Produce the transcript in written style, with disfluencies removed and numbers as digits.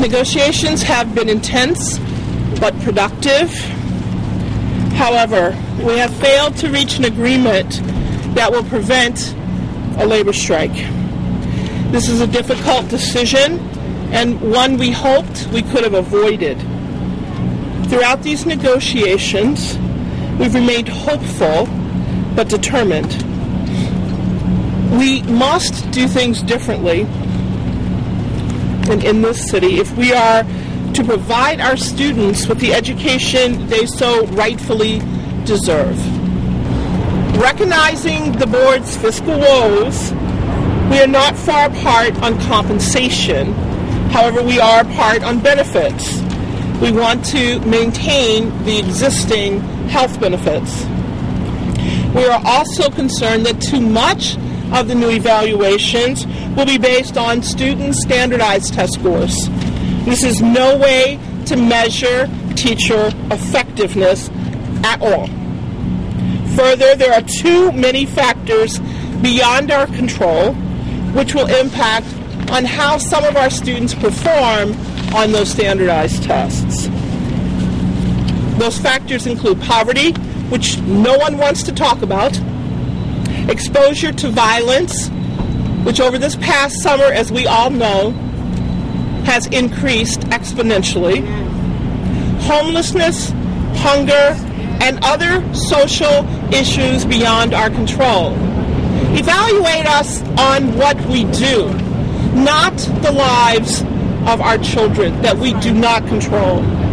Negotiations have been intense but productive. However, we have failed to reach an agreement that will prevent a labor strike. This is a difficult decision and one we hoped we could have avoided. Throughout these negotiations, we've remained hopeful but determined. We must do things differently in this city if we are to provide our students with the education they so rightfully deserve. Recognizing the board's fiscal woes, we are not far apart on compensation. However, we are apart on benefits. We want to maintain the existing health benefits. We are also concerned that too much of the new evaluations will be based on student standardized test scores. This is no way to measure teacher effectiveness at all. Further, there are too many factors beyond our control which will impact on how some of our students perform on those standardized tests. Those factors include poverty, which no one wants to talk about, exposure to violence, which over this past summer, as we all know, has increased exponentially, homelessness, hunger, and other social issues beyond our control. Evaluate us on what we do, not the lives of our children that we do not control.